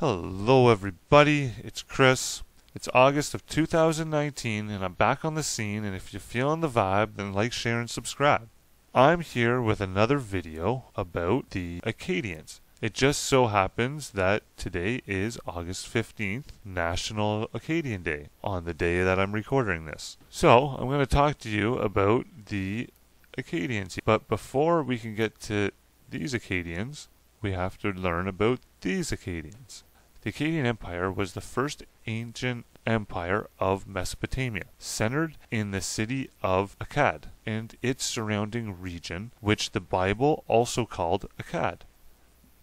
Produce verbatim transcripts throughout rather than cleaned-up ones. Hello everybody, it's Chris. It's August of two thousand nineteen and I'm back on the scene, and if you're feeling the vibe, then like, share, and subscribe. I'm here with another video about the Akkadians. It just so happens that today is August fifteenth, National Akkadian Day, on the day that I'm recording this. So I'm going to talk to you about the Akkadians. But before we can get to these Akkadians, we have to learn about these Akkadians. The Akkadian Empire was the first ancient empire of Mesopotamia, centered in the city of Akkad and its surrounding region, which the Bible also called Akkad.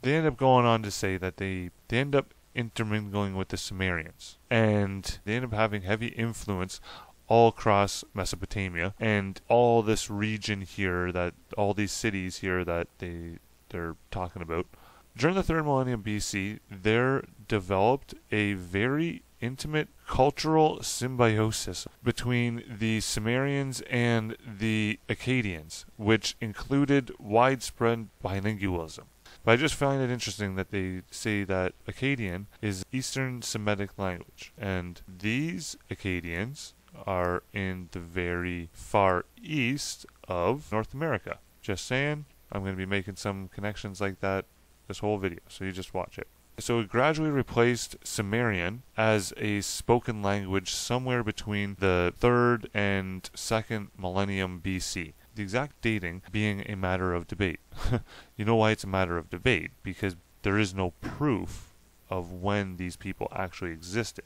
They end up going on to say that they, they end up intermingling with the Sumerians, and they end up having heavy influence all across Mesopotamia and all this region here, that all these cities here that they, they're talking about. During the third millennium B C, there developed a very intimate cultural symbiosis between the Sumerians and the Akkadians, which included widespread bilingualism. But I just find it interesting that they say that Akkadian is Eastern Semitic language, and these Akkadians are in the very far east of North America. Just saying, I'm going to be making some connections like that this whole video, so you just watch it. So it gradually replaced Sumerian as a spoken language somewhere between the third and second millennium B C. The exact dating being a matter of debate. You know why it's a matter of debate? Because there is no proof of when these people actually existed.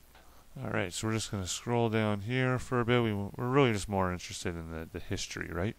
Alright, so we're just going to scroll down here for a bit. We, we're really just more interested in the, the history, right?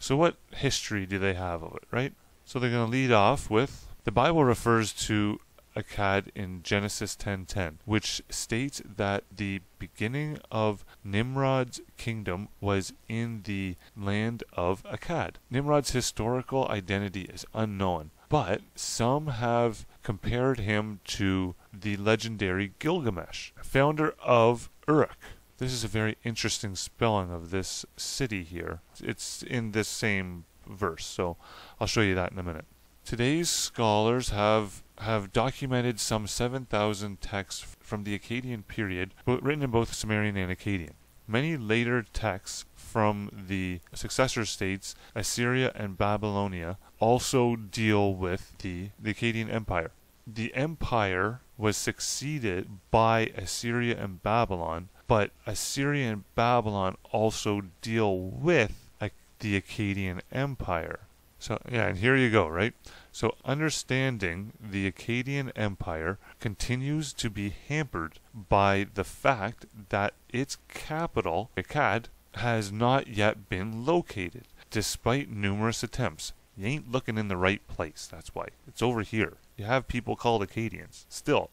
So what history do they have of it, right? So they're going to lead off with, the Bible refers to Akkad in Genesis ten ten, which states that the beginning of Nimrod's kingdom was in the land of Akkad. Nimrod's historical identity is unknown, but some have compared him to the legendary Gilgamesh, founder of Uruk. This is a very interesting spelling of this city here. It's in this same verse, so I'll show you that in a minute. Today's scholars have have documented some seven thousand texts from the Akkadian period, written in both Sumerian and Akkadian. Many later texts from the successor states, Assyria and Babylonia, also deal with the, the Akkadian Empire. The empire was succeeded by Assyria and Babylon, but Assyria and Babylon also deal with uh, the Akkadian Empire. So, yeah, and here you go, right? So understanding the Akkadian Empire continues to be hampered by the fact that its capital, Akkad, has not yet been located, despite numerous attempts. You ain't looking in the right place, that's why. It's over here. You have people called Akkadians, still.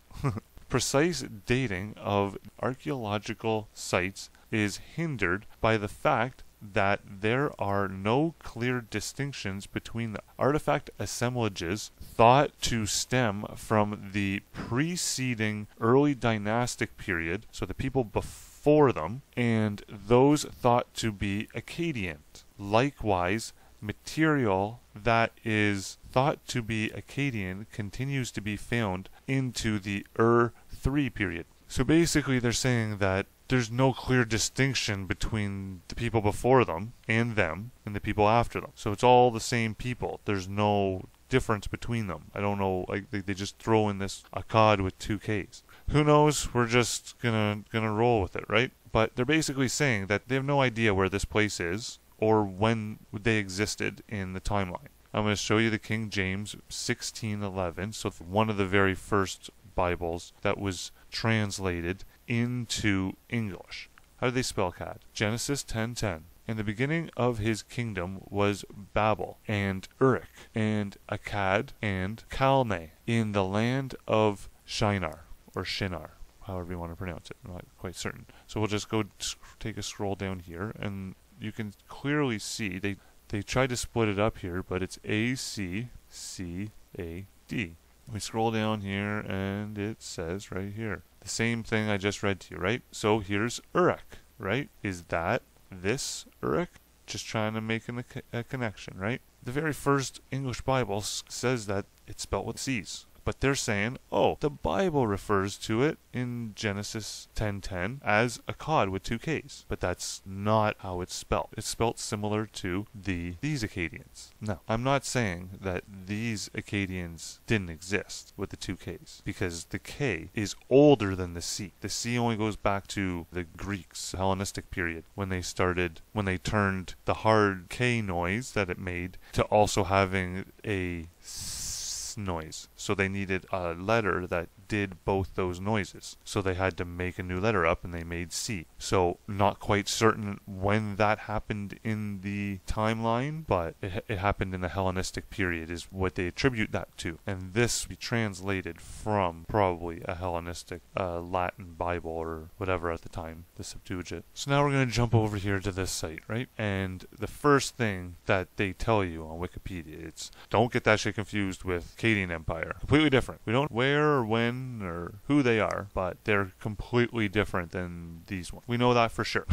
Precise dating of archaeological sites is hindered by the fact that there are no clear distinctions between the artifact assemblages thought to stem from the preceding early dynastic period, so the people before them, and those thought to be Akkadian. Likewise, material that is thought to be Akkadian continues to be found into the Ur three period. So basically they're saying that there's no clear distinction between the people before them and them and the people after them. So it's all the same people. There's no difference between them. I don't know, like they, they just throw in this Akkad with two Ks. Who knows? We're just gonna gonna roll with it, right? But they're basically saying that they have no idea where this place is or when they existed in the timeline. I'm going to show you the King James sixteen eleven, so one of the very first Bibles that was translated into English. How do they spell Akkad? Genesis ten ten. And the beginning of his kingdom was Babel and Uruk and Akkad and Calne in the land of Shinar or Shinar, however you want to pronounce it. I'm not quite certain. So we'll just go take a scroll down here, and you can clearly see they they tried to split it up here, but it's A C C A D. We scroll down here and it says right here the same thing I just read to you, right? So here's Uruk, right? Is that this Uruk? Just trying to make an, a connection, right? The very first English Bible says that it's spelled with C's, but but they're saying, oh, the Bible refers to it in Genesis ten ten as Akkad with two Ks, but that's not how it's spelled. It's spelled similar to the these Akkadians. Now, I'm not saying that these Akkadians didn't exist with the two Ks, because the K is older than the C. The C only goes back to the Greeks, Hellenistic period, when they started, when they turned the hard K noise that it made to also having a S noise. So they needed a letter that did both those noises. So they had to make a new letter up, and they made C. So not quite certain when that happened in the timeline, but it, it happened in the Hellenistic period is what they attribute that to. And this we translated from probably a Hellenistic uh, Latin Bible or whatever at the time, the Septuagint. So now we're going to jump over here to this site, right? And the first thing that they tell you on Wikipedia, it's don't get that shit confused with Akkadian Empire. Completely different. We don't where or when or who they are, but they're completely different than these ones. We know that for sure.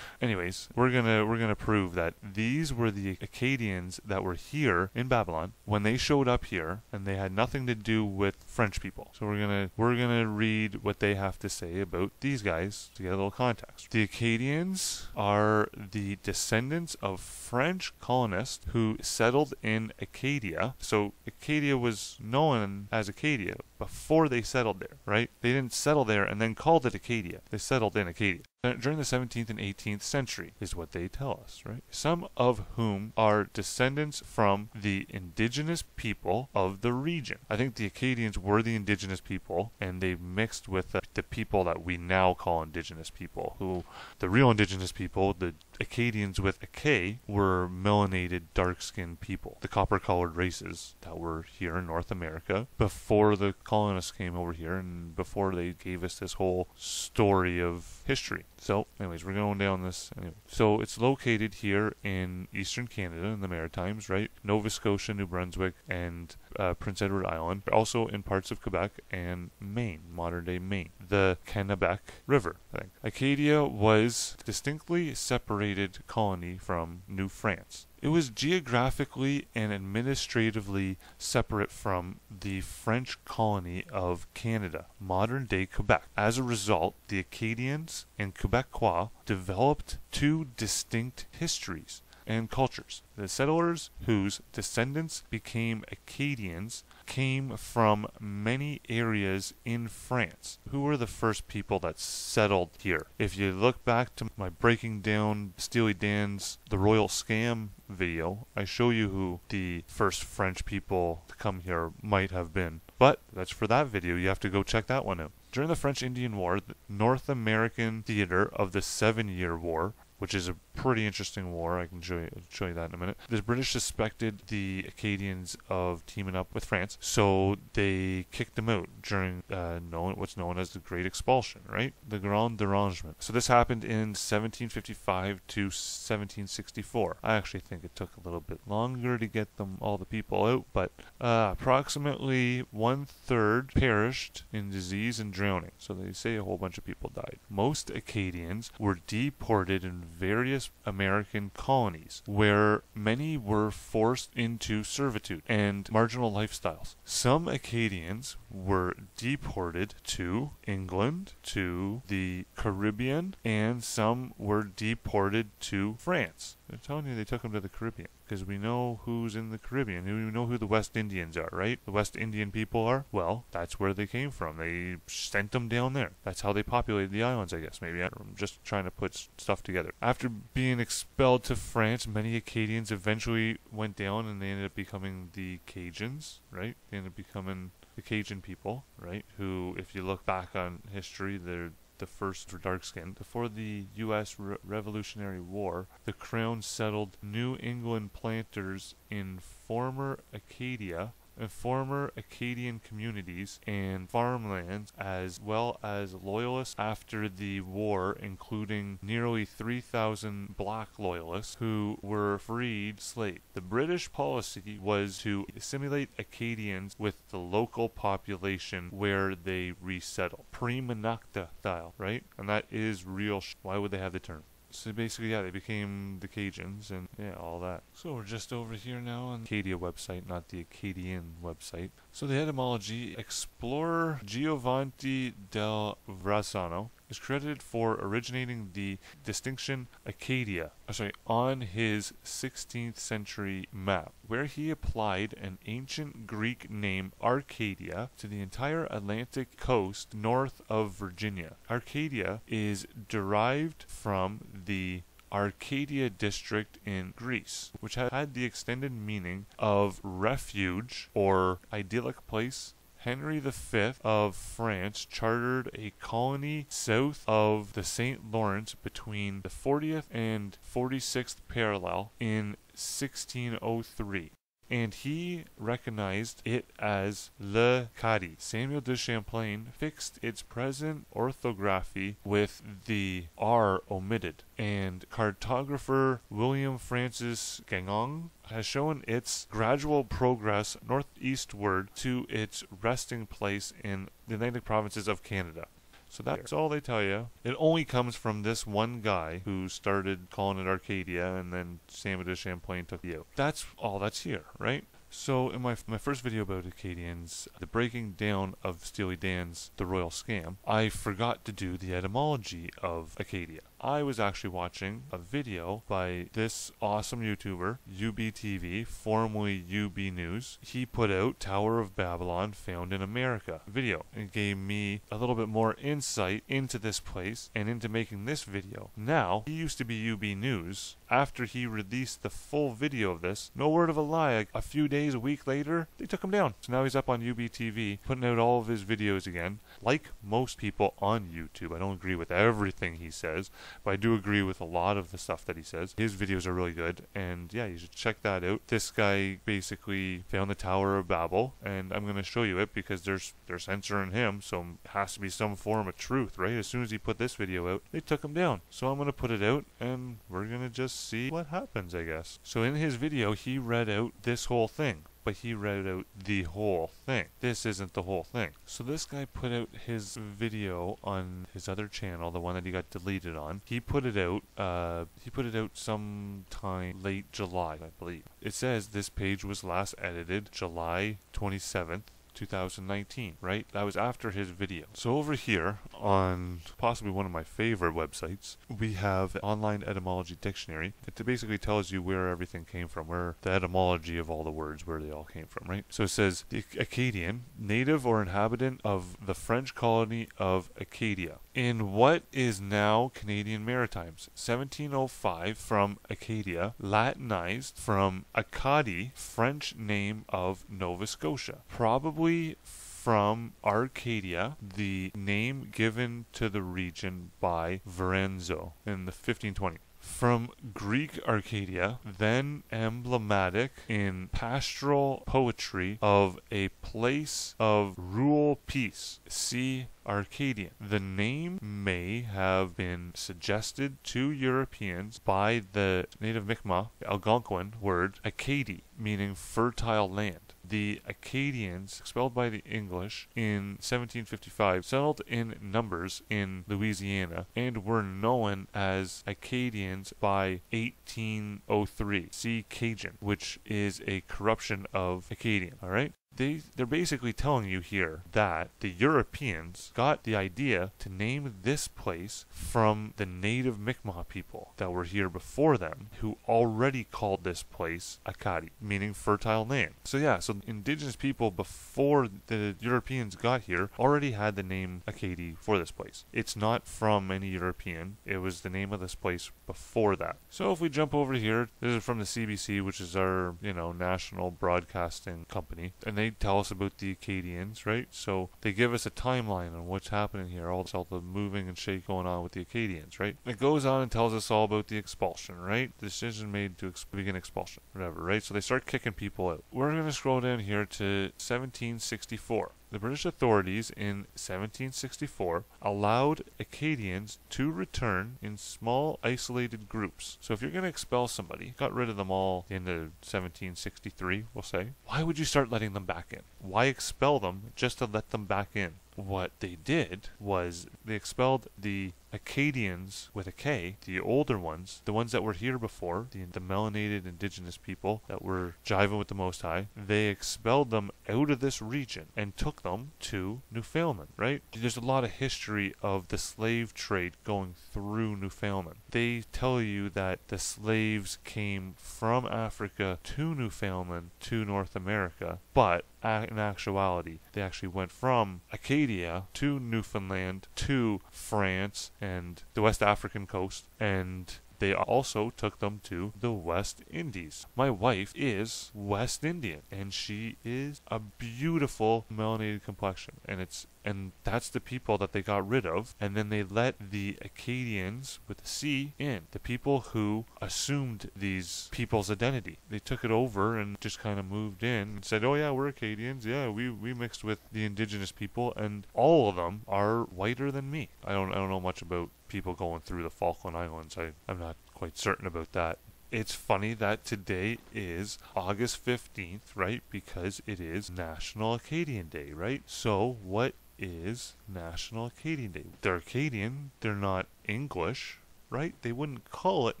Anyways, we're gonna we're gonna prove that these were the Akkadians that were here in Babylon when they showed up here, and they had nothing to do with French people. So we're gonna we're gonna read what they have to say about these guys to get a little context. The Akkadians are the descendants of French colonists who settled in Acadia. So Acadia was known as Acadia before they settled there, right? They didn't settle there and then called it Acadia. They settled in Acadia. During the seventeenth and eighteenth century is what they tell us, right? Some of whom are descendants from the indigenous people of the region. I think the Akkadians were the indigenous people, and they mixed with the, the people that we now call indigenous people, who the real indigenous people, the Akkadians with a K, were melanated, dark-skinned people, the copper-colored races that were here in North America before the colonists came over here and before they gave us this whole story of history. So, anyways, we're going down this. Anyway. So, it's located here in eastern Canada, in the Maritimes, right? Nova Scotia, New Brunswick, and uh, Prince Edward Island. Also in parts of Quebec and Maine, modern-day Maine. The Quebec River, I think. Acadia was distinctly separated colony from New France. It was geographically and administratively separate from the French colony of Canada, modern-day Quebec. As a result, the Akkadians and Quebecois developed two distinct histories and cultures. The settlers whose descendants became Akkadians came from many areas in France. Who were the first people that settled here? If you look back to my breaking down Steely Dan's The Royal Scam video, I show you who the first French people to come here might have been. But that's for that video. You have to go check that one out. During the French Indian War, the North American theater of the Seven Year War, which is a pretty interesting war. I can show you, show you that in a minute. The British suspected the Akkadians of teaming up with France, so they kicked them out during uh, known, what's known as the Great Expulsion, right? The Grand Derangement. So this happened in seventeen fifty-five to seventeen sixty-four. I actually think it took a little bit longer to get them, all the people out, but uh, approximately one-third perished in disease and drowning. So they say a whole bunch of people died. Most Akkadians were deported and various American colonies, where many were forced into servitude and marginal lifestyles. Some Akkadians were deported to England, to the Caribbean, and some were deported to France. They're telling you they took them to the Caribbean, because we know who's in the Caribbean. We know who the West Indians are, right? The West Indian people are? Well, that's where they came from. They sent them down there. That's how they populated the islands, I guess. Maybe I'm just trying to put stuff together. After being expelled to France, many Akkadians eventually went down, and they ended up becoming the Cajuns, right? They ended up becoming the Cajun people, right? Who, if you look back on history, they're the first were dark-skinned. Before the U S Re Revolutionary War, the Crown settled New England planters in former Acadia and former Acadian communities and farmlands, as well as loyalists after the war, including nearly three thousand black loyalists who were freed slaves. The British policy was to assimilate Acadians with the local population where they resettled. Prima nocta style, right? And that is real sh- Why would they have the term? So basically, yeah, they became the Cajuns and, yeah, all that. So we're just over here now on the Acadia website, not the Akkadian website. So the etymology, explorer Giovanni da Verrazzano is credited for originating the distinction Acadia, oh, sorry, on his sixteenth century map, where he applied an ancient Greek name Arcadia to the entire Atlantic coast north of Virginia. Arcadia is derived from the Arcadia district in Greece, which had the extended meaning of refuge or idyllic place. Henry the Fifth of France chartered a colony south of the Saint Lawrence between the fortieth and forty-sixth parallel in sixteen oh three, and he recognized it as l'Acadie. Samuel de Champlain fixed its present orthography with the R omitted, and cartographer William Francis Gagnon has shown its gradual progress northeastward to its resting place in the Atlantic provinces of Canada. So that's all they tell you. It only comes from this one guy who started calling it Arcadia, and then Samuel de Champlain took it out. That's all that's here, right? So in my my first video about Akkadians, the breaking down of Steely Dan's The Royal Scam, I forgot to do the etymology of Acadia. I was actually watching a video by this awesome YouTuber, U B T V, formerly U B News. He put out Tower of Babylon Found in America video, and gave me a little bit more insight into this place and into making this video. Now, he used to be U B News. After he released the full video of this, no word of a lie, a few days, a week later, they took him down. So now he's up on U B T V, putting out all of his videos again. Like most people on YouTube, I don't agree with everything he says, but I do agree with a lot of the stuff that he says. His videos are really good, and yeah, you should check that out. This guy basically found the Tower of Babel, and I'm going to show you it because there's they're censoring him, so it has to be some form of truth, right? As soon as he put this video out, they took him down. So I'm going to put it out, and we're going to just see what happens, I guess. So in his video, he read out this whole thing. But he read out the whole thing. This isn't the whole thing. So this guy put out his video on his other channel, the one that he got deleted on. He put it out, uh, he put it out sometime late July, I believe. It says this page was last edited July twenty-seventh, two thousand nineteen, right? That was after his video. So over here on possibly one of my favorite websites, we have the online etymology dictionary. It basically tells you where everything came from, where the etymology of all the words, where they all came from, right? So it says the Akkadian, native or inhabitant of the French colony of Acadia in what is now Canadian Maritimes, seventeen oh five, from Acadia, Latinized from Akkadi, French name of Nova Scotia, probably from Arcadia, the name given to the region by Verrenzo in the fifteen twenties. From Greek Arcadia, then emblematic in pastoral poetry of a place of rural peace. See Arcadian. The name may have been suggested to Europeans by the native Mi'kmaq, Algonquin word, Acadie, meaning fertile land. The Akkadians, expelled by the English in seventeen fifty-five, settled in numbers in Louisiana and were known as Akkadians by eighteen oh three. See Cajun, which is a corruption of Akkadian, all right? They, they're basically telling you here that the Europeans got the idea to name this place from the native Mi'kmaq people that were here before them, who already called this place Akkadi, meaning fertile land. So yeah, so indigenous people before the Europeans got here already had the name Akkadi for this place. It's not from any European. It was the name of this place before that. So if we jump over here, this is from the C B C, which is our, you know, national broadcasting company. And they They tell us about the Akkadians, right? So they give us a timeline on what's happening here, all, all the moving and shake going on with the Akkadians, right? It goes on and tells us all about the expulsion, right? The decision made to ex begin expulsion, whatever, right? So they start kicking people out. We're going to scroll down here to seventeen sixty-four. The British authorities in seventeen sixty-four allowed Akkadians to return in small isolated groups. So if you're going to expel somebody, got rid of them all in the seventeen sixty-three, we'll say, why would you start letting them back in? Why expel them just to let them back in? What they did was they expelled the Akkadians with a K, the older ones, the ones that were here before, the, the melanated indigenous people that were jiving with the Most High, they expelled them out of this region and took them to Newfoundland, right? There's a lot of history of the slave trade going through Newfoundland. They tell you that the slaves came from Africa to Newfoundland to North America, but in actuality, they actually went from Acadia to Newfoundland to France and the West African coast, and they also took them to the West Indies. My wife is West Indian, and she is a beautiful melanated complexion, and it's and that's the people that they got rid of, and then they let the Akkadians with a C in, the people who assumed these people's identity. They took it over and just kind of moved in and said, oh yeah, we're Akkadians, yeah, we, we mixed with the indigenous people, and all of them are whiter than me. I don't, I don't know much about people going through the Falkland Islands. I, I'm not quite certain about that. It's funny that today is August fifteenth, right? Because it is National Akkadian Day, right? So what is National Akkadian Day? They're Akkadian, they're not English, right? They wouldn't call it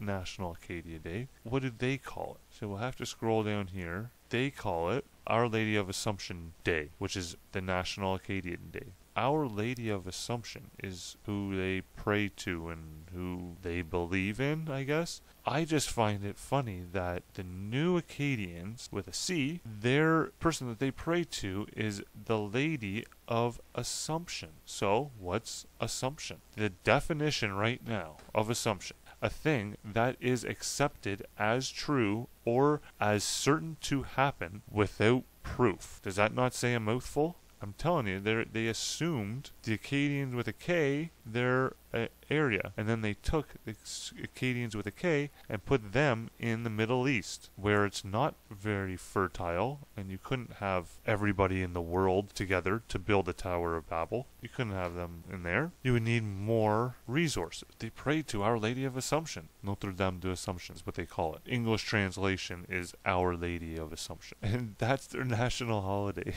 National Acadia Day. What did they call it? So we'll have to scroll down here. They call it Our Lady of Assumption Day, which is the National Akkadian Day. Our Lady of Assumption is who they pray to and who they believe in, I guess. I just find it funny that the new Akkadians, with a C, their person that they pray to is the Lady of Assumption. So, what's Assumption? The definition right now of Assumption: a thing that is accepted as true or as certain to happen without proof. Does that not say a mouthful? I'm telling you, they they assumed the Akkadians with a K, their uh, area, and then they took the Akkadians with a K and put them in the Middle East, where it's not very fertile, and you couldn't have everybody in the world together to build the Tower of Babel. You couldn't have them in there. You would need more resources. They pray to Our Lady of Assumption. Notre Dame de Assumption is what they call it. English translation is Our Lady of Assumption, and that's their national holiday.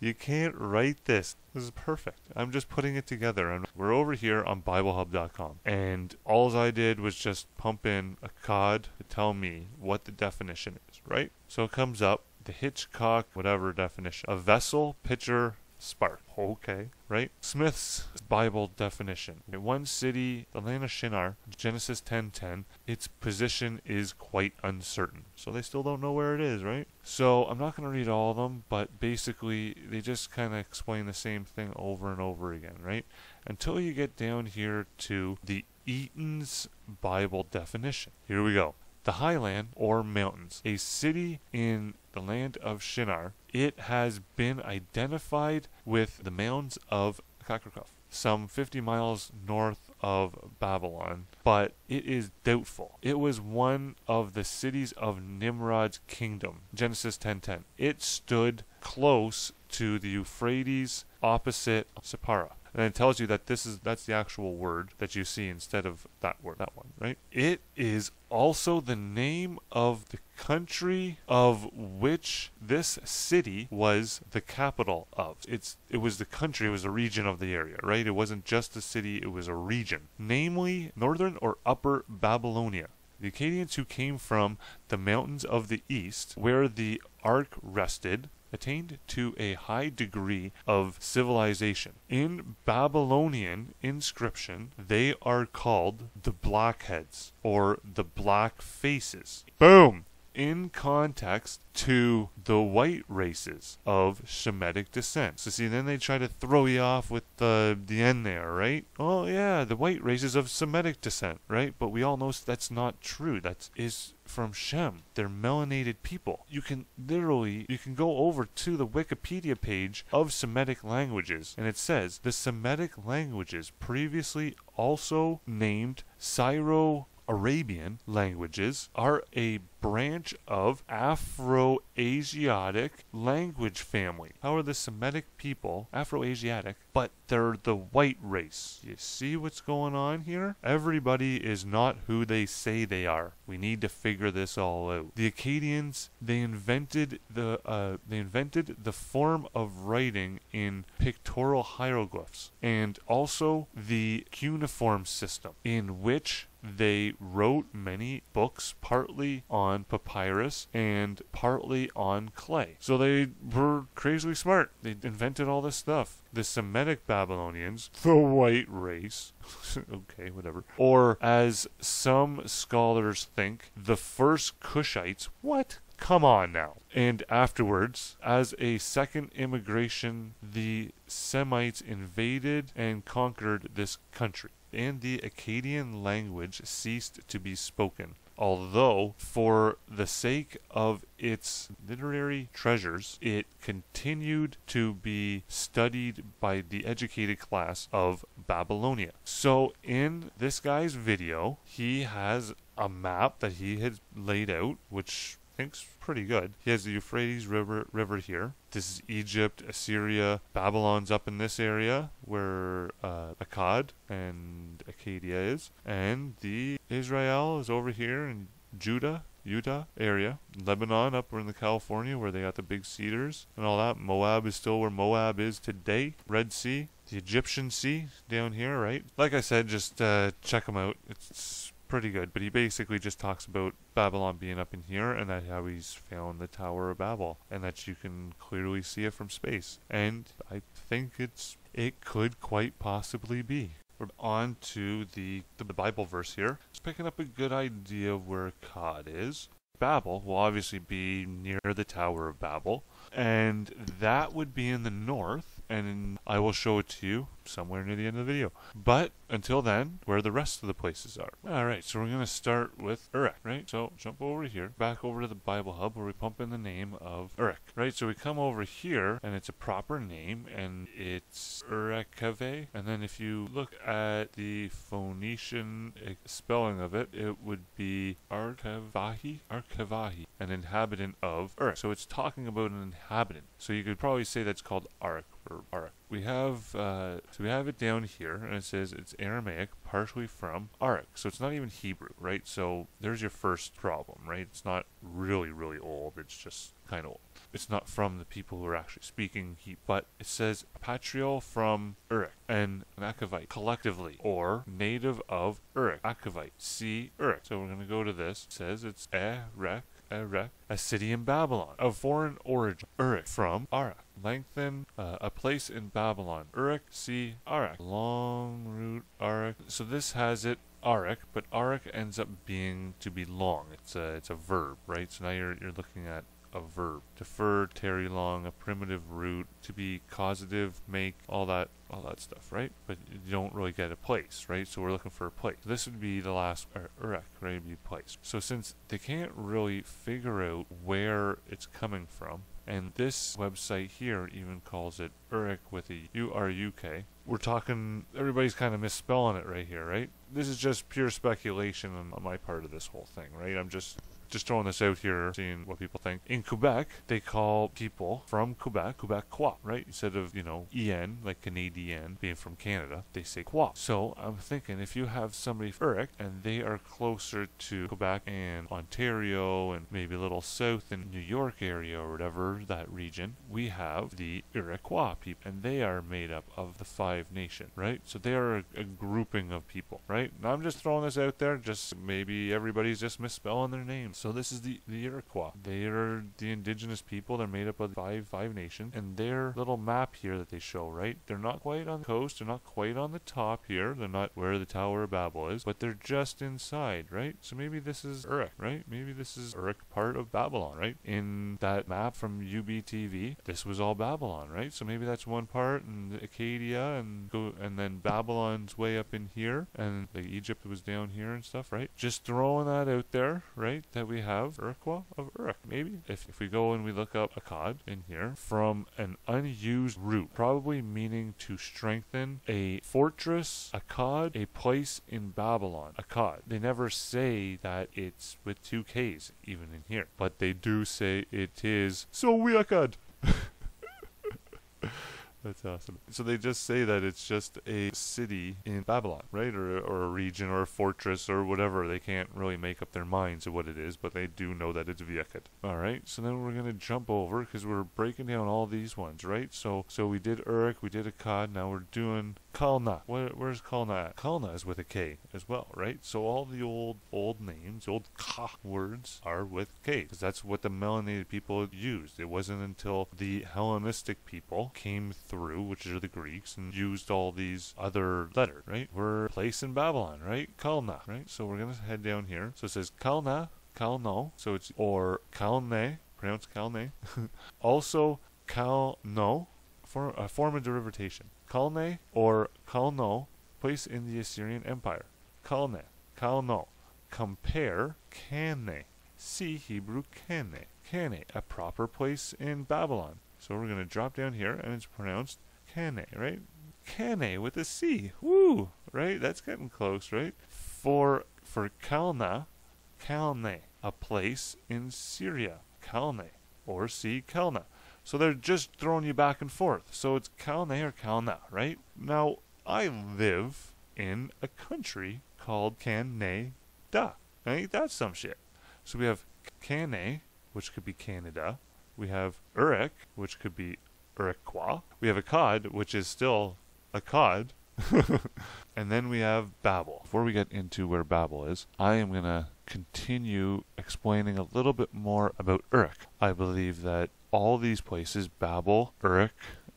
You can't write this. This is perfect. I'm just putting it together. I'm, we're over here on Bible Hub dot com, and all I did was just pump in Akkad to tell me what the definition is, right? So it comes up, the Hitchcock, whatever definition. A vessel, pitcher, spark. Okay, right? Smith's Bible definition. In one city, the land of Shinar, Genesis ten ten, its position is quite uncertain. So they still don't know where it is, right? So I'm not going to read all of them, but basically they just kind of explain the same thing over and over again, right? Until you get down here to the Eaton's Bible definition. Here we go. The highland or mountains, a city in the land of Shinar. It has been identified with the mounds of Kakarkov, some fifty miles north of Babylon, but it is doubtful. It was one of the cities of Nimrod's kingdom, Genesis ten ten. It stood close to the Euphrates, opposite Sippara. And it tells you that this is that's the actual word that you see instead of that word, that one, right? It is also the name of the country of which this city was the capital of. It's it was the country, it was a region of the area, right? It wasn't just a city, it was a region. Namely, northern or upper Babylonia. The Akkadians who came from the mountains of the east, where the ark rested, attained to a high degree of civilization. In Babylonian inscription, they are called the Blackheads or the Black Faces. Boom! In context to the white races of Semitic descent. So see, then they try to throw you off with the, the end there, right? Oh yeah, the white races of Semitic descent, right? But we all know that's not true. That is from Shem. They're melanated people. You can literally, you can go over to the Wikipedia page of Semitic languages, and it says, the Semitic languages previously also named Syro Arabian languages are a branch of Afro-Asiatic language family. How are the Semitic people Afro-Asiatic, but they're the white race? You see what's going on here? Everybody is not who they say they are. We need to figure this all out. The Akkadians, they invented the uh, they invented the form of writing in pictorial hieroglyphs, and also the cuneiform system, in which they wrote many books, partly on papyrus and partly on clay. So they were crazily smart. They invented all this stuff. The Semitic Babylonians, the white race, okay, whatever, or as some scholars think, the first Cushites, what? Come on now. And afterwards, as a second immigration, the Semites invaded and conquered this country, and the Akkadian language ceased to be spoken, although for the sake of its literary treasures, it continued to be studied by the educated class of Babylonia. So in this guy's video, he has a map that he has laid out, which I think's pretty good. He has the Euphrates River, river here. This is Egypt, Assyria, Babylon's up in this area where uh, Akkad and Acadia is, and the Israel is over here in Judah, Utah area. Lebanon up in the California where they got the big cedars and all that. Moab is still where Moab is today. Red Sea, the Egyptian Sea down here, right? Like I said, just uh, check them out. It's pretty good, but he basically just talks about Babylon being up in here and that how he's found the Tower of Babel and that you can clearly see it from space. And I think it's it could quite possibly be. We're on to the, the Bible verse here. It's picking up a good idea of where Akkad is. Babel will obviously be near the Tower of Babel, and that would be in the north, and I will show it to you somewhere near the end of the video. But until then, where the rest of the places are. Alright, so we're going to start with Uruk, right? So jump over here, back over to the Bible Hub where we pump in the name of Uruk, right? So we come over here and it's a proper name and it's Urukave. And then if you look at the Phoenician spelling of it, it would be Arkavahi, Arkavahi, an inhabitant of Uruk. So it's talking about an inhabitant. So you could probably say that's called Uruk or Uruk. We have, uh, so we have it down here, and it says it's Aramaic, partially from Uruk. So it's not even Hebrew, right? So there's your first problem, right? It's not really, really old. It's just kind of old. It's not from the people who are actually speaking Hebrew, but it says Patriol from Uruk, and an Akkavite, collectively, or native of Uruk, Akkavite, see Uruk. So we're going to go to this. It says it's Erek, Erek, a city in Babylon, of foreign origin, Uruk, from Uruk. Lengthen, uh, a place in Babylon, Uruk, see Uruk, long root Uruk. So this has it Uruk, but Uruk ends up being to be long. It's a, it's a verb, right? So now you're, you're looking at a verb. Defer, tarry long, a primitive root, to be, causative, make, all that, all that stuff, right? But you don't really get a place, right? So we're looking for a place. So this would be the last uh, Uruk, right? It'd be place. So since they can't really figure out where it's coming from, and this website here even calls it Uruk with a U R U K. We're talking, everybody's kind of misspelling it right here, right? This is just pure speculation on my part of this whole thing, right? I'm just just throwing this out here, seeing what people think. In Quebec, they call people from Quebec, Quebecois, right? Instead of, you know, E N, like Canadian, being from Canada, they say Qua. So I'm thinking if you have somebody from Uruk and they are closer to Quebec and Ontario and maybe a little south in New York area or whatever, that region, we have the Iroquois people, and they are made up of the five nations, right? So they are a, a grouping of people, right? Now I'm just throwing this out there, just maybe everybody's just misspelling their names. So this is the, the Iroquois. They are the indigenous people. They're made up of five five nations. And their little map here that they show, right? They're not quite on the coast. They're not quite on the top here. They're not where the Tower of Babel is. But they're just inside, right? So maybe this is Uruk, right? Maybe this is Uruk, part of Babylon, right? In that map from U B T V, this was all Babylon, right? So maybe that's one part, and Acadia, and go, and then Babylon's way up in here, and like Egypt was down here and stuff, right? Just throwing that out there, right? That we have Iroquois of Uruk, maybe? If, if we go and we look up Akkad in here, from an unused root, probably meaning to strengthen, a fortress, Akkad, a place in Babylon, Akkad. They never say that it's with two Ks, even in here, but they do say it is, so we Akkad. That's awesome. So they just say that it's just a city in Babylon, right? Or, or a region or a fortress or whatever. They can't really make up their minds of what it is, but they do know that it's Akkad. All right. So then we're going to jump over because we're breaking down all these ones, right? So so we did Uruk, we did Akkad. Now we're doing Kalna. Where, where's Kalna at? Kalna is with a K as well, right? So all the old, old names, old Ka words are with K because that's what the melanated people used. It wasn't until the Hellenistic people came through Through, which are the Greeks, and used all these other letters, right? We're place in Babylon, right? Kalna, right? So we're going to head down here. So it says Kalna, Kalno, so it's, or Kalne, pronounced Kalne. Also, Kalno, for, a form of derivation. Kalne or Kalno, place in the Assyrian Empire. Kalne, Kalno. Compare Kane. See Hebrew Kane. Kane, a proper place in Babylon. So we're going to drop down here, and it's pronounced Kane, right? Kane with a C. Woo! Right? That's getting close, right? For for Kalna, Kalne, a place in Syria. Kalne, or see Kalna. So they're just throwing you back and forth. So it's Kalne or Kalna, right? Now, I live in a country called Canada. Ain't that some shit? So we have Kane, which could be Canada. We have Uruk, which could be Iroquois. We have Akkad, which is still Akkad. And then we have Babel. Before we get into where Babel is, I am going to continue explaining a little bit more about Uruk. I believe that all these places, Babel, Uruk,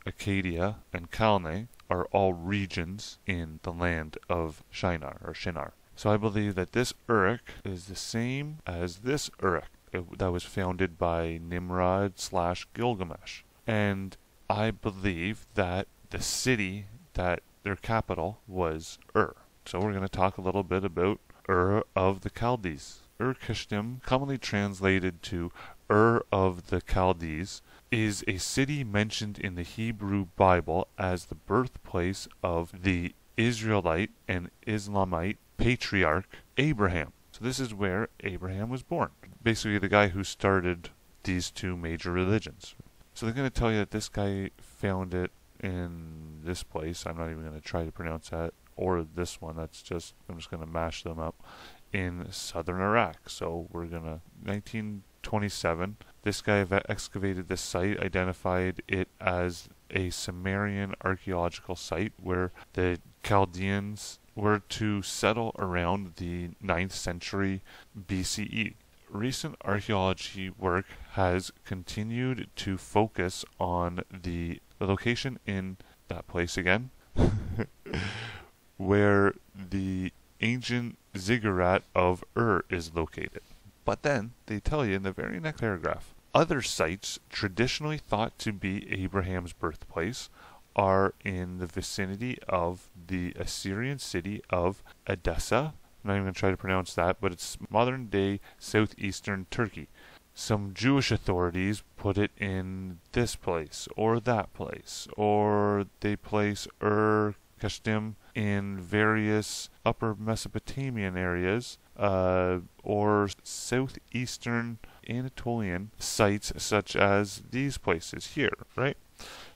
Acadia, and Kalne, are all regions in the land of Shinar, or Shinar. So I believe that this Uruk is the same as this Uruk. It, that was founded by Nimrod slash Gilgamesh. And I believe that the city, that their capital was Ur. So we're going to talk a little bit about Ur of the Chaldees. Ur Kishtim, commonly translated to Ur of the Chaldees, is a city mentioned in the Hebrew Bible as the birthplace of the Israelite and Islamite patriarch Abraham. So this is where Abraham was born. Basically the guy who started these two major religions. So they're going to tell you that this guy found it in this place. I'm not even going to try to pronounce that, or this one. That's just, I'm just going to mash them up, in southern Iraq. So we're going to, nineteen twenty-seven, this guy excavated this site, identified it as a Sumerian archaeological site where the Chaldeans were to settle around the ninth century B C E. Recent archaeology work has continued to focus on the location in that place again, where the ancient ziggurat of Ur is located. But then they tell you in the very next paragraph, other sites traditionally thought to be Abraham's birthplace are in the vicinity of the Assyrian city of Edessa. I'm not even going to try to pronounce that, but it's modern-day southeastern Turkey. Some Jewish authorities put it in this place, or that place, or they place Ur Kishtim in various upper Mesopotamian areas, uh, or southeastern Anatolian sites such as these places here, right?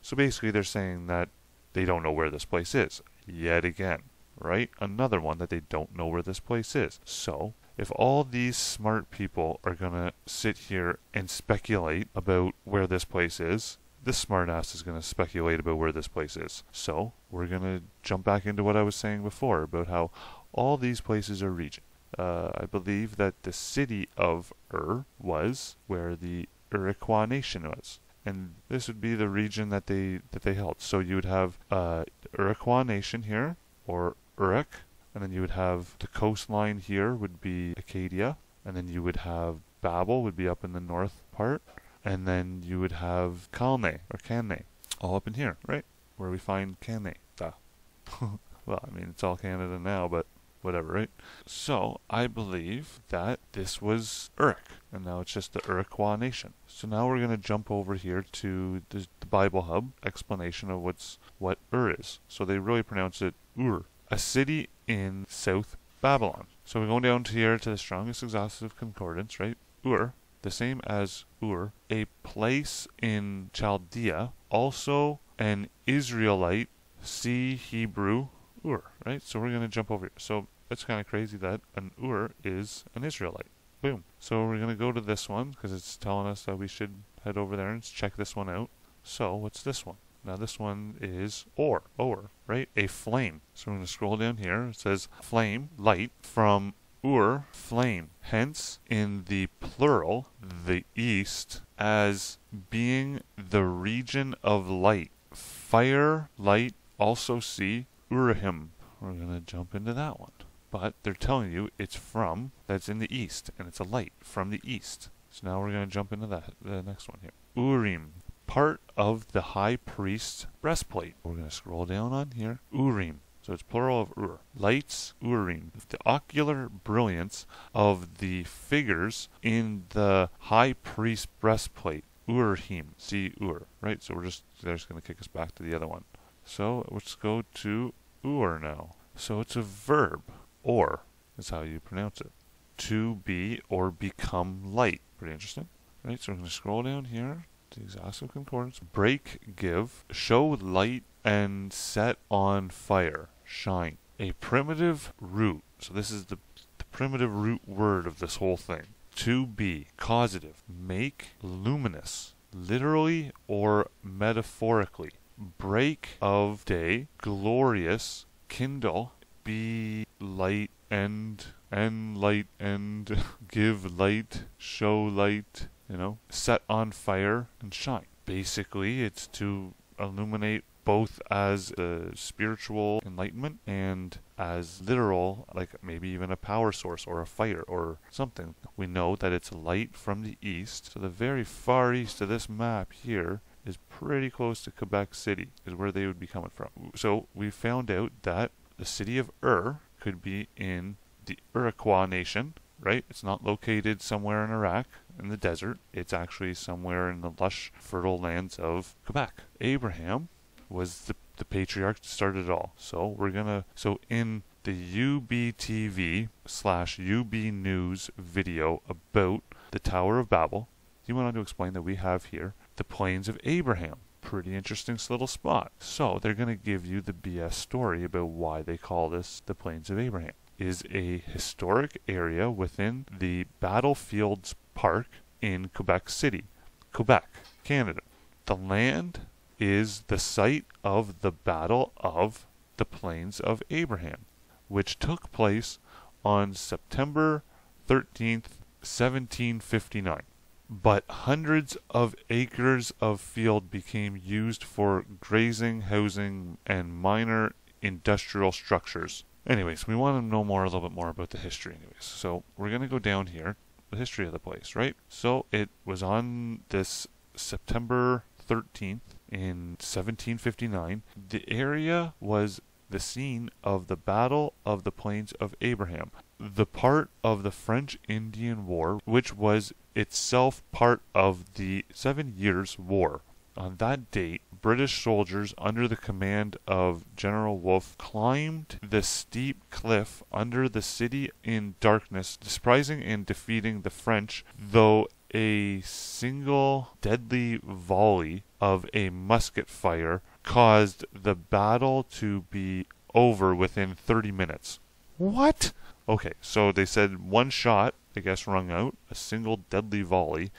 So basically they're saying that they don't know where this place is, yet again. Right? Another one that they don't know where this place is. So, if all these smart people are going to sit here and speculate about where this place is, this smart ass is going to speculate about where this place is. So, we're going to jump back into what I was saying before about how all these places are region. Uh, I believe that the city of Ur was where the Iroquois Nation was. And this would be the region that they, that they held. So you would have uh, Iroquois Nation here, or Uruk, and then you would have the coastline here would be Acadia, and then you would have Babel would be up in the north part, and then you would have Kalne, or Kane, all up in here, right? Where we find Kane. Well, I mean, it's all Canada now, but whatever, right? So I believe that this was Uruk, and now it's just the Iroquois Nation. So now we're going to jump over here to the, the Bible Hub explanation of what's what Ur is. So they really pronounce it Ur, a city in South Babylon. So we go down to here to the strongest exhaustive concordance, right? Ur, the same as Ur, a place in Chaldea, also an Israelite, see Hebrew Ur, right? So we're going to jump over here. So that's kind of crazy that an Ur is an Israelite. Boom. So we're going to go to this one because it's telling us that we should head over there and check this one out. So what's this one? Now this one is Or, Or, right? A flame. So we're going to scroll down here. It says flame, light, from Ur, flame. Hence, in the plural, the east, as being the region of light. Fire, light, also see Urim. We're going to jump into that one. But they're telling you it's from, that's in the east, and it's a light from the east. So now we're going to jump into that, the next one here. Urim, part of the high priest's breastplate. We're going to scroll down on here. Urim. So it's plural of Ur. Lights, Urim. The ocular brilliance of the figures in the high priest's breastplate. Urim. See Ur. Right? So we're just, they're just going to kick us back to the other one. So let's go to Ur now. So it's a verb. Or is how you pronounce it. To be or become light. Pretty interesting. Right? So we're going to scroll down here. The exhaustive concordance. Break, give, show light, and set on fire. Shine. A primitive root. So this is the, the primitive root word of this whole thing. To be. Causative. Make luminous. Literally or metaphorically. Break of day. Glorious. Kindle. Be light and and light and give light. Show light. You know. Set on fire and shine. Basically it's to illuminate both as a spiritual enlightenment and as literal, like maybe even a power source or a fire or something. We know that it's light from the east. So the very far east of this map here is pretty close to Quebec City, is where they would be coming from. So we found out that the city of Ur could be in the Iroquois Nation, right? It's not located somewhere in Iraq, in the desert. It's actually somewhere in the lush, fertile lands of Quebec. Abraham was the, the patriarch that started it all. So we're gonna, so in the U B T V slash U B News video about the Tower of Babel, he went on to explain that we have here the Plains of Abraham. Pretty interesting little spot. So they're gonna give you the B S story about why they call this the Plains of Abraham. Is a historic area within the Battlefields Park in Quebec City, Quebec, Canada. The land is the site of the Battle of the Plains of Abraham, which took place on September thirteenth, seventeen fifty-nine. But hundreds of acres of field became used for grazing, housing, and minor industrial structures. Anyways, we want to know more, a little bit more about the history anyways. So we're going to go down here, the history of the place, right? So it was on this September thirteenth, in seventeen fifty-nine, the area was the scene of the Battle of the Plains of Abraham, the part of the French Indian War, which was itself part of the Seven Year War. On that date, British soldiers under the command of General Wolfe climbed the steep cliff under the city in darkness, surprising and defeating the French, though a single deadly volley of a musket fire caused the battle to be over within thirty minutes. What? Okay, so they said one shot, I guess, rung out, a single deadly volley.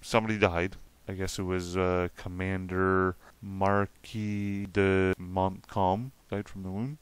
Somebody died. I guess it was uh, Commander Marquis de Montcalm, died from the wound.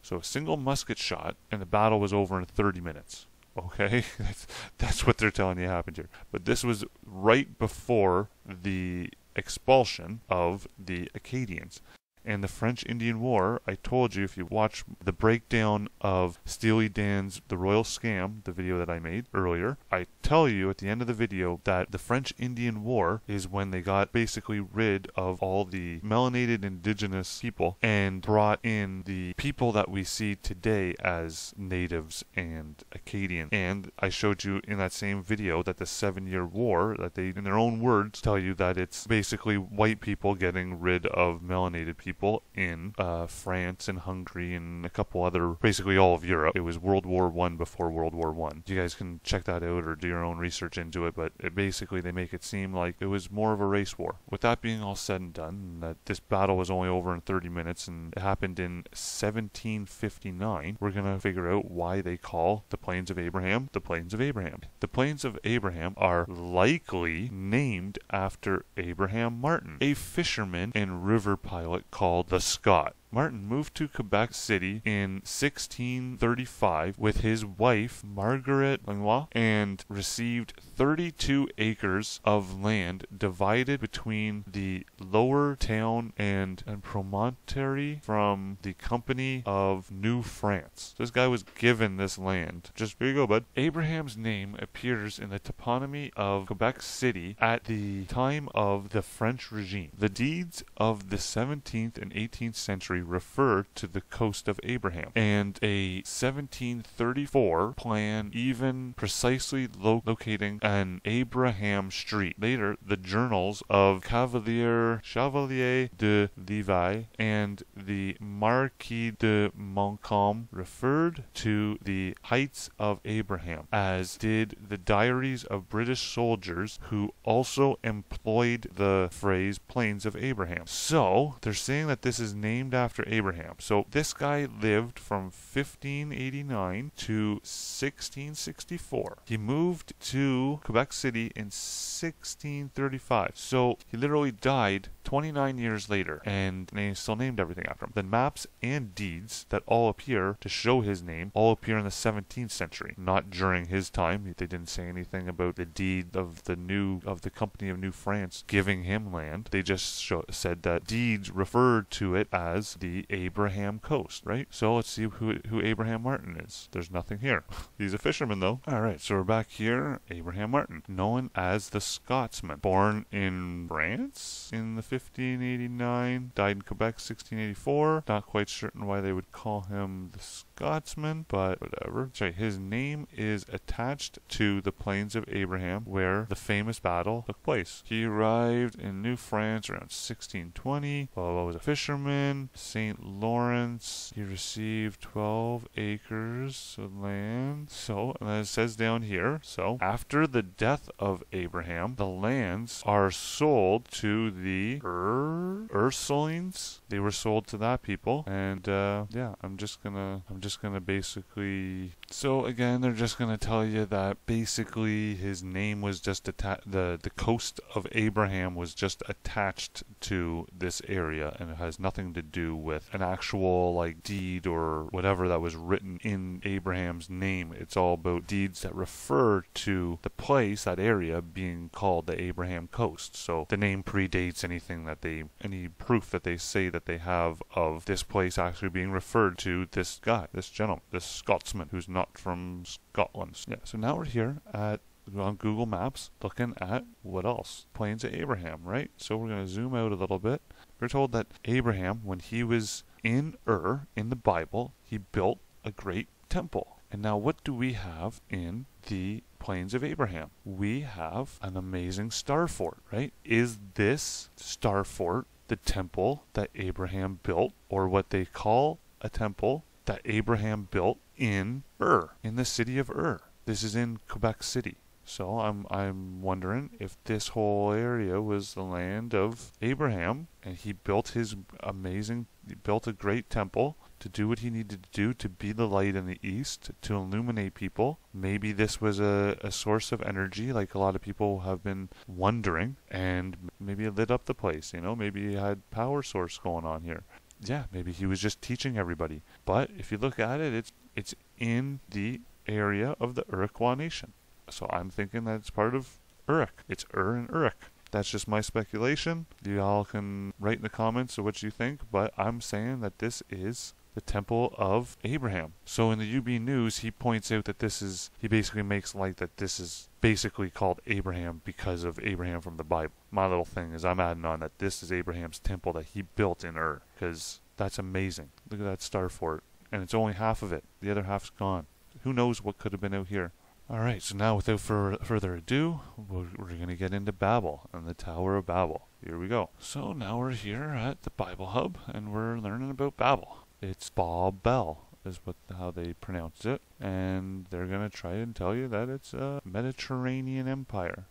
So a single musket shot, and the battle was over in thirty minutes. Okay, that's, that's what they're telling you happened here. But this was right before the expulsion of the Akkadians. and the French Indian War. I told you, if you watch the breakdown of Steely Dan's The Royal Scam, the video that I made earlier, I tell you at the end of the video that the French Indian War is when they got basically rid of all the melanated indigenous people and brought in the people that we see today as natives and Akkadians. And I showed you in that same video that the Seven Year War, that they, in their own words, tell you that it's basically white people getting rid of melanated people in uh, France and Hungary and a couple other, basically all of Europe. It was World War One before World War One. You guys can check that out or do your own research into it, but it basically, they make it seem like it was more of a race war. With that being all said and done, that this battle was only over in thirty minutes and it happened in seventeen fifty-nine, we're going to figure out why they call the Plains of Abraham the Plains of Abraham. The Plains of Abraham are likely named after Abraham Martin, a fisherman and river pilot called the Scot. Martin moved to Quebec City in sixteen thirty-five with his wife Margaret Langlois and received thirty-two acres of land divided between the lower town and, and promontory from the Company of New France. This guy was given this land. Just, here you go, bud. Abraham's name appears in the toponymy of Quebec City at the time of the French regime. The deeds of the seventeenth and eighteenth century refer to the coast of Abraham, and a seventeen thirty-four plan even precisely lo locating an Abraham Street. Later, the journals of Cavalier, Chevalier de Levi and the Marquis de Montcalm referred to the Heights of Abraham, as did the diaries of British soldiers who also employed the phrase Plains of Abraham. So, they're saying that this is named after Abraham. So this guy lived from fifteen eighty-nine to sixteen sixty-four. He moved to Quebec City in sixteen thirty-five. So he literally died twenty-nine years later, and they still named everything after him. The maps and deeds that all appear to show his name all appear in the seventeenth century, not during his time. They didn't say anything about the deed of the new of the Company of New France giving him land. They just show, said that deeds referred to it as the Abraham Coast, right? So let's see who, who Abraham Martin is. There's nothing here. He's a fisherman, though. All right, so we're back here. Abraham Martin, known as the Scotsman, born in France in the fifteen eighty-nine, died in Quebec sixteen eighty-four. Not quite certain why they would call him the Scotsman, but whatever. Sorry, his name is attached to the Plains of Abraham, where the famous battle took place. He arrived in New France around sixteen twenty. Blah, blah, blah, was a fisherman. Saint Lawrence, he received twelve acres of land. So, and it says down here, so after the death of Abraham, the lands are sold to the Ur Ursulines. They were sold to that people, and uh, yeah, I'm just gonna, I'm just gonna basically. So again, they're just gonna tell you that basically his name was just attached. The the coast of Abraham was just attached to this area, and it has nothing to do with an actual like deed or whatever that was written in Abraham's name. It's all about deeds that refer to the place, that area being called the Abraham Coast. So the name predates anything that they, any proof that they say that they have of this place actually being referred to this guy, this gentleman, this Scotsman who's not from Scotland. Yeah, so now we're here at on Google Maps looking at what else? Plains of Abraham, right? So we're going to zoom out a little bit. We're told that Abraham, when he was in Ur, in the Bible, he built a great temple. And now what do we have in the Plains of Abraham? We have an amazing star fort, right? Is this star fort the temple that Abraham built, or what they call a temple that Abraham built in Ur, in the city of Ur? This is in Quebec City. So I'm I'm wondering if this whole area was the land of Abraham, and he built his amazing, he built a great temple to do what he needed to do to be the light in the east, to illuminate people. Maybe this was a, a source of energy, like a lot of people have been wondering, and maybe it lit up the place, you know, maybe it had power source going on here. Yeah, maybe he was just teaching everybody. But if you look at it, it's it's in the area of the Iroquois Nation. So I'm thinking that it's part of Uruk. It's Ur and Uruk. That's just my speculation. Y'all can write in the comments of what you think, but I'm saying that this is the temple of Abraham. So in the U B News, he points out that this is, he basically makes light that this is basically called Abraham because of Abraham from the Bible. My little thing is I'm adding on that this is Abraham's temple that he built in Ur, because that's amazing. Look at that star fort. And it's only half of it. The other half's gone. Who knows what could have been out here. Alright, so now without fur further ado, we're, we're going to get into Babel and the Tower of Babel. Here we go. So now we're here at the Bible Hub, and we're learning about Babel. It's Babel is what how they pronounce it, and they're going to try and tell you that it's a Mediterranean empire.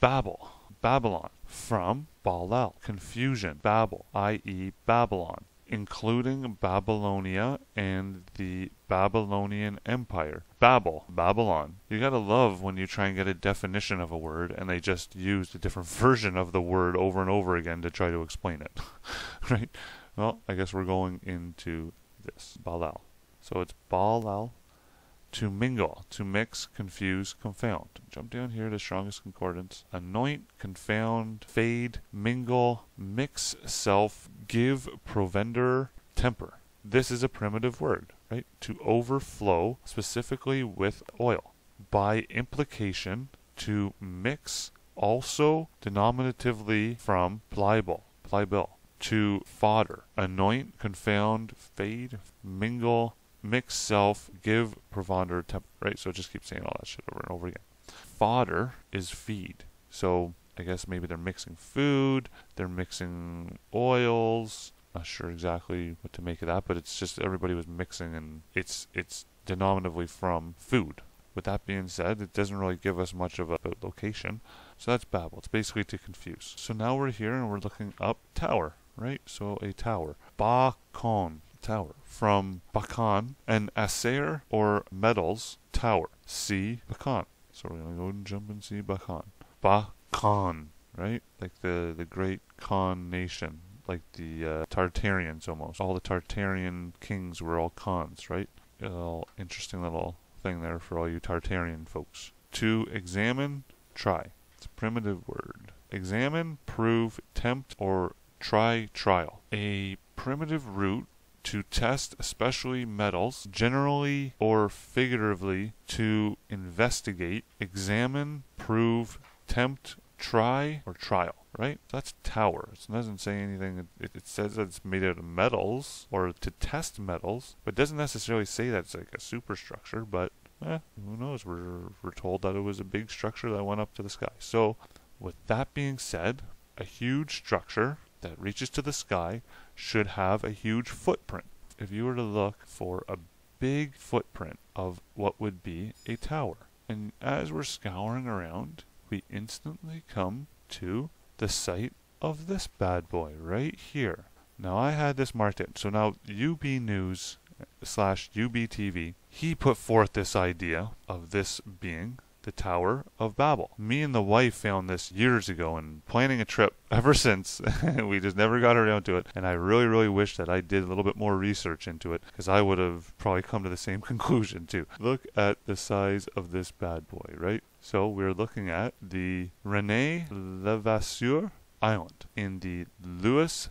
Babel, Babylon, from Baal, confusion, Babel, that is Babylon, including Babylonia and the Babylonian Empire. Babel, Babylon. You gotta love when you try and get a definition of a word and they just use a different version of the word over and over again to try to explain it. Right? Well, I guess we're going into this. Baal. So it's Baal, to mingle, to mix, confuse, confound. Jump down here to strongest concordance. Anoint, confound, fade, mingle, mix, self, give, provender, temper. This is a primitive word, right? To overflow, specifically with oil. By implication, to mix, also denominatively from pliable, pliable. To fodder, anoint, confound, fade, mingle, mix, self, give, provender, temper, right? So just keep saying all that shit over and over again. Fodder is feed. So I guess maybe they're mixing food, they're mixing oils. Not sure exactly what to make of that, but it's just everybody was mixing, and it's it's denominatively from food. With that being said, it doesn't really give us much of a location. So that's Babel. It's basically to confuse. So now we're here and we're looking up tower, right? So a tower. Bakon. Tower, from Bakan, an assayer or metals tower. See Bakan. So we're gonna go and jump and see Bakan. Bakan, right? Like the the great Khan nation, like the uh, Tartarians almost. All the Tartarian kings were all Khans, right? A little interesting little thing there for all you Tartarian folks. To examine, try. It's a primitive word. Examine, prove, tempt, or try, trial. A primitive root. To test, especially metals, generally or figuratively, to investigate, examine, prove, tempt, try, or trial, right? So that's tower. It doesn't say anything. It, it says that it's made out of metals, or to test metals, but it doesn't necessarily say that it's like a superstructure, but eh, who knows? We're, we're told that it was a big structure that went up to the sky. So, with that being said, a huge structure that reaches to the sky should have a huge footprint. If you were to look for a big footprint of what would be a tower, and as we're scouring around, we instantly come to the site of this bad boy right here. Now I had this marked in. So now U B News slash U B T V, he put forth this idea of this being the Tower of Babel. Me and the wife found this years ago and planning a trip ever since. We just never got around to it, and I really, really wish that I did a little bit more research into it, because I would have probably come to the same conclusion too. Look at the size of this bad boy, right? So we're looking at the René Levasseur Island in the Lewis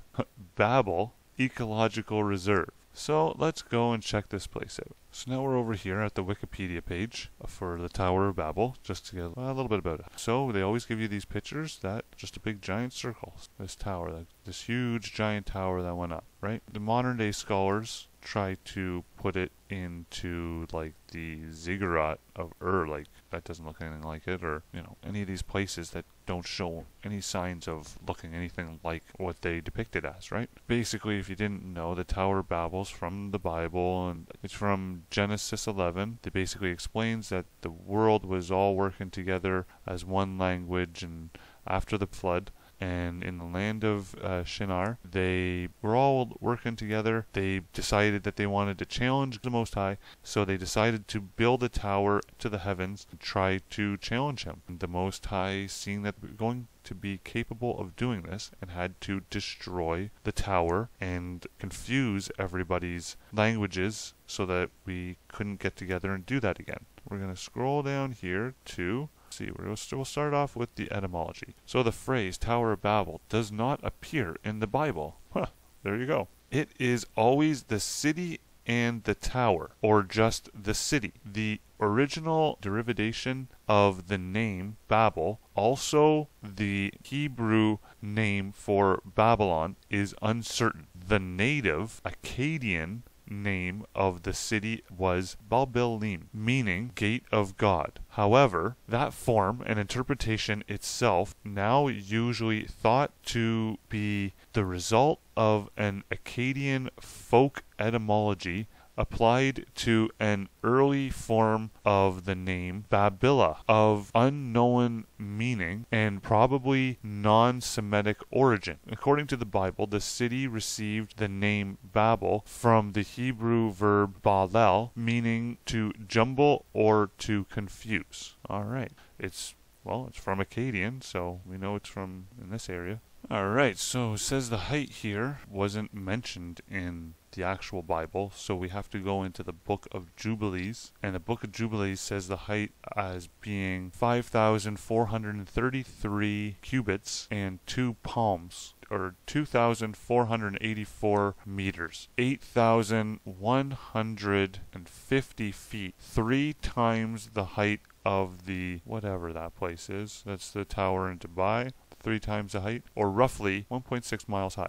Babel Ecological Reserve. So let's go and check this place out. So now we're over here at the Wikipedia page for the Tower of Babel, just to get a little bit about it. So they always give you these pictures that just a big giant circle. This tower, that, this huge giant tower that went up, right? The modern day scholars try to put it into like the ziggurat of Ur, like that doesn't look anything like it, or you know, any of these places that don't show any signs of looking anything like what they depict it as, right? Basically, if you didn't know, the Tower of Babel's from the Bible, and it's from Genesis eleven. It basically explains that the world was all working together as one language, and after the flood, and in the land of uh, Shinar, they were all working together. They decided that they wanted to challenge the Most High, so they decided to build a tower to the heavens and try to challenge him. And the Most High, seeing that they were going to be capable of doing this, and had to destroy the tower and confuse everybody's languages so that we couldn't get together and do that again. We're going to scroll down here to see, we'll start off with the etymology. So the phrase Tower of Babel does not appear in the Bible. Huh, there you go. It is always the city and the tower, or just the city. The original derivation of the name Babel, also the Hebrew name for Babylon, is uncertain. The native Akkadian name of the city was Babylon, meaning Gate of God. However, that form and interpretation itself now usually thought to be the result of an Akkadian folk etymology applied to an early form of the name Babila, of unknown meaning and probably non-Semitic origin. According to the Bible, the city received the name Babel from the Hebrew verb balel, meaning to jumble or to confuse. All right, it's, well, it's from Akkadian, so we know it's from in this area. All right, so it says the height here wasn't mentioned in the actual Bible, so we have to go into the Book of Jubilees, and the Book of Jubilees says the height as being five thousand four hundred thirty-three cubits and two palms, or two thousand four hundred eighty-four meters, eight thousand one hundred fifty feet, three times the height of the, whatever that place is, that's the tower in Dubai, three times the height, or roughly one point six miles high.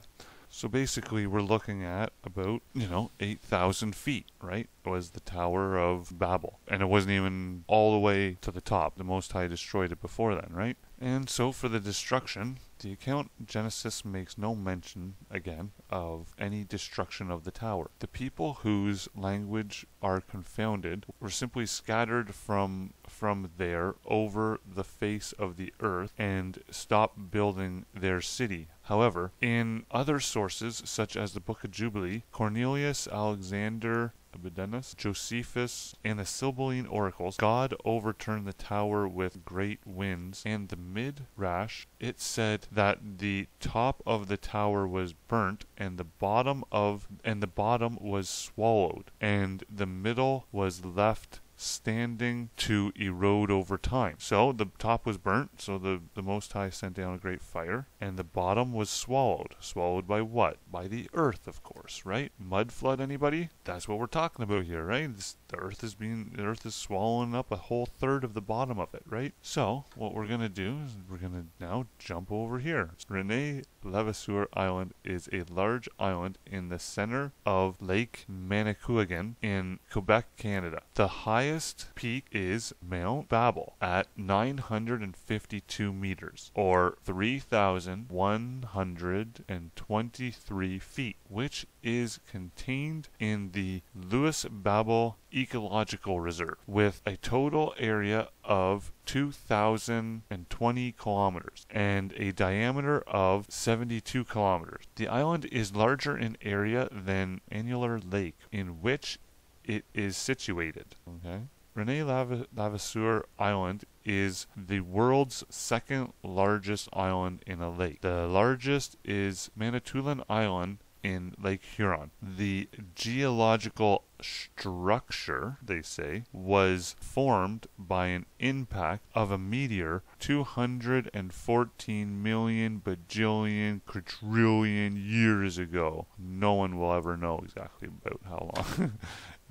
So basically we're looking at about, you know, eight thousand feet, right? It was the Tower of Babel. And it wasn't even all the way to the top. The Most High destroyed it before then, right? And so for the destruction, the account Genesis makes no mention, again, of any destruction of the tower. The people whose language are confounded were simply scattered from from there over the face of the earth and stopped building their city. However, in other sources, such as the Book of Jubilee, Cornelius, Alexander, Abedenus, Josephus, and the Sibylline oracles, God overturned the tower with great winds, and the Midrash, it said that the top of the tower was burnt, and the bottom of and the bottom was swallowed, and the middle was left standing to erode over time. So the top was burnt, so the, the Most High sent down a great fire, and the bottom was swallowed. Swallowed by what? By the earth, of course, right? Mud flood, anybody? That's what we're talking about here, right? This, the earth is being, the earth is swallowing up a whole third of the bottom of it, right? So what we're going to do is we're going to now jump over here. Rene Levasseur Island is a large island in the center of Lake Manicouagan in Quebec, Canada. The highest peak is Mount Babel at nine hundred fifty-two meters, or three thousand one hundred twenty-three feet, which is contained in the Lewis Babel Ecological Reserve, with a total area of two thousand twenty kilometers and a diameter of seventy-two kilometers. The island is larger in area than Annular Lake, in which it is situated. Okay. Rene Levasseur Island is the world's second largest island in a lake. The largest is Manitoulin Island in Lake Huron. The geological structure, they say, was formed by an impact of a meteor two hundred fourteen million bajillion quadrillion years ago. No one will ever know exactly about how long.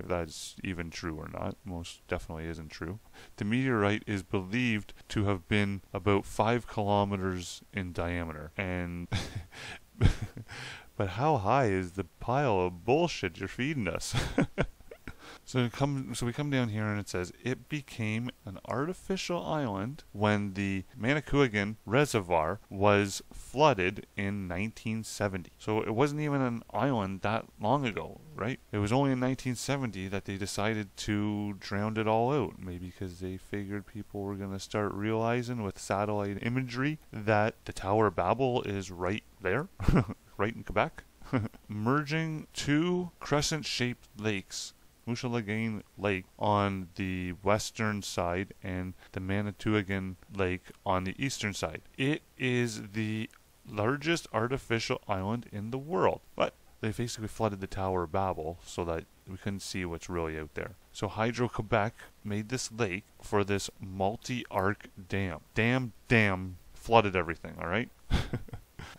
If that's even true or not, most definitely isn't true. The meteorite is believed to have been about five kilometers in diameter, and but how high is the pile of bullshit you're feeding us? So, come, so we come down here and it says, it became an artificial island when the Manicouagan Reservoir was flooded in nineteen seventy. So it wasn't even an island that long ago, right? It was only in nineteen seventy that they decided to drown it all out. Maybe because they figured people were going to start realizing with satellite imagery that the Tower of Babel is right there, right in Quebec. Merging two crescent-shaped lakes, Mouchelagan Lake on the western side and the Manitouagan Lake on the eastern side. It is the largest artificial island in the world. But they basically flooded the Tower of Babel so that we couldn't see what's really out there. So Hydro-Quebec made this lake for this multi-arc dam. Dam, dam, flooded everything, all right?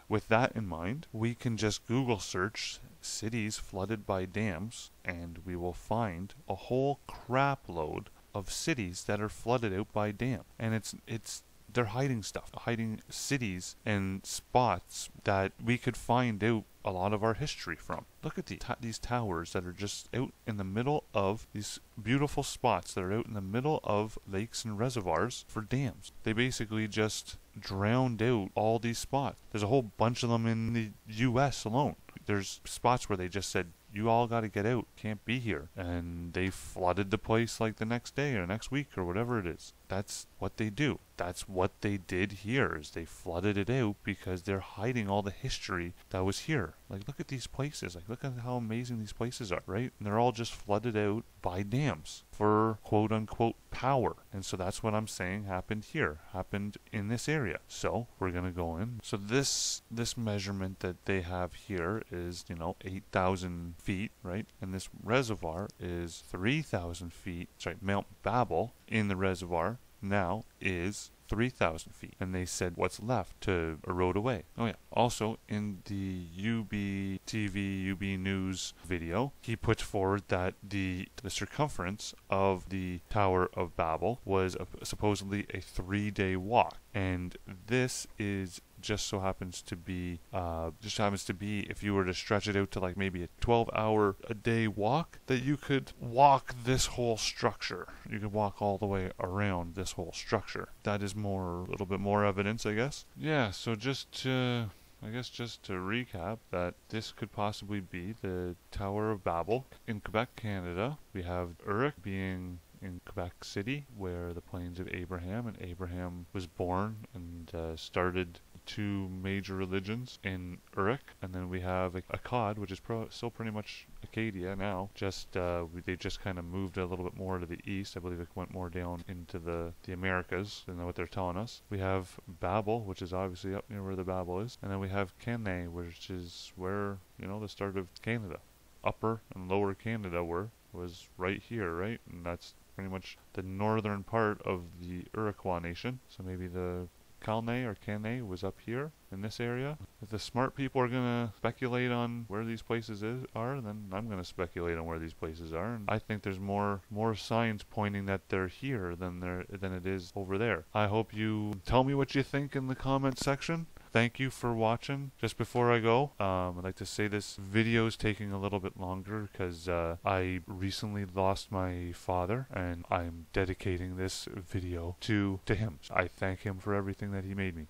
With that in mind, we can just Google search cities flooded by dams, and we will find a whole crap load of cities that are flooded out by dam. And it's it's they're hiding stuff, hiding cities and spots that we could find out a lot of our history from. Look at the t these towers that are just out in the middle of these beautiful spots that are out in the middle of lakes and reservoirs for dams. They basically just drowned out all these spots. There's a whole bunch of them in the U S alone. There's spots where they just said, you all got to get out, can't be here. And they flooded the place like the next day or next week or whatever it is. That's what they do. That's what they did here, is they flooded it out because they're hiding all the history that was here. Like, look at these places. Like, look at how amazing these places are, right? And they're all just flooded out by dams for quote-unquote power. And so that's what I'm saying happened here, happened in this area. So we're going to go in. So this this measurement that they have here is, you know, eight thousand feet, right? And this reservoir is three thousand feet. Sorry, Mount Babel in the reservoir now is three thousand feet, and they said what's left to erode away. Oh yeah, also in the U B T V, U B News video, he puts forward that the, the circumference of the Tower of Babel was a, supposedly a three-day walk, and this is just so happens to be uh, just happens to be if you were to stretch it out to like maybe a twelve hour a day walk, that you could walk this whole structure. You could walk all the way around this whole structure. That is more, a little bit more evidence, I guess. Yeah, so just uh, I guess just to recap, that this could possibly be the Tower of Babel in Quebec, Canada. We have Uruk being in Quebec City, where the Plains of Abraham and Abraham was born and uh, started two major religions in Uruk, and then we have Akkad, which is pro still pretty much Acadia now. Just uh, they just kind of moved a little bit more to the east. I believe it went more down into the the Americas than what they're telling us. We have Babel, which is obviously up near where the Babel is, and then we have Canada, which is where, you know, the start of Canada, Upper and Lower Canada were was right here, right, and that's pretty much the northern part of the Iroquois Nation. So maybe the Calnay or Canay was up here in this area. If the smart people are going to speculate on where these places is, are, then I'm going to speculate on where these places are. And I think there's more more signs pointing that they're here than there than it is over there. I hope you tell me what you think in the comment section. Thank you for watching. Just before I go, um, I'd like to say this video is taking a little bit longer because uh, I recently lost my father, and I'm dedicating this video to, to him. I thank him for everything that he made me.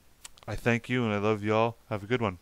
I thank you, and I love y'all. Have a good one.